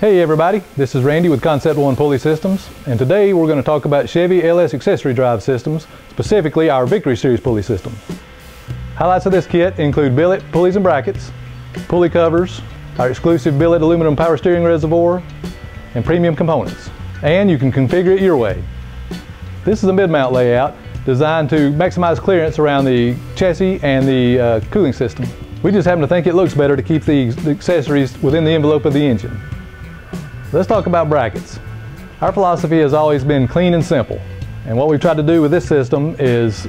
Hey everybody, this is Randy with Concept One Pulley Systems, and today we're going to talk about Chevy LS accessory drive systems, specifically our Victory Series pulley system. Highlights of this kit include billet, pulleys and brackets, pulley covers, our exclusive billet aluminum power steering reservoir, and premium components. And you can configure it your way. This is a mid-mount layout designed to maximize clearance around the chassis and the cooling system. We just happen to think it looks better to keep the accessories within the envelope of the engine. Let's talk about brackets. Our philosophy has always been clean and simple. And what we've tried to do with this system is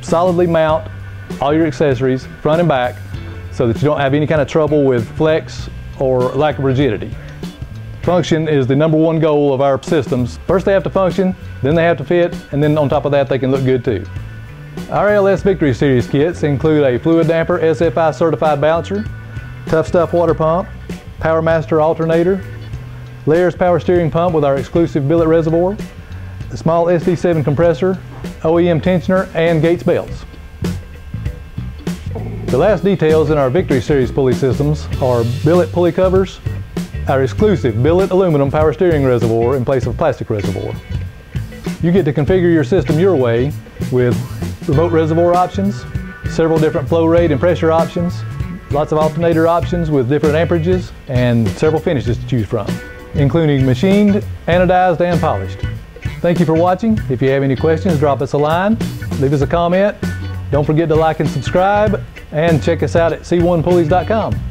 solidly mount all your accessories front and back so that you don't have any kind of trouble with flex or lack of rigidity. Function is the #1 goal of our systems. First they have to function, then they have to fit, and then on top of that they can look good too. Our LS Victory Series kits include a Fluid Damper SFI certified balancer, Tough Stuff Water Pump, PowerMaster Alternator, Lares Power Steering Pump with our exclusive billet reservoir, the small SD7 compressor, OEM tensioner, and Gates Belts. The last details in our Victory Series pulley systems are billet pulley covers, our exclusive billet aluminum power steering reservoir in place of plastic reservoir. You get to configure your system your way with remote reservoir options, several different flow rate and pressure options, lots of alternator options with different amperages, and several finishes to choose from, including machined, anodized, and polished. Thank you for watching. If you have any questions, drop us a line, leave us a comment. Don't forget to like and subscribe, and check us out at C1Pulleys.com.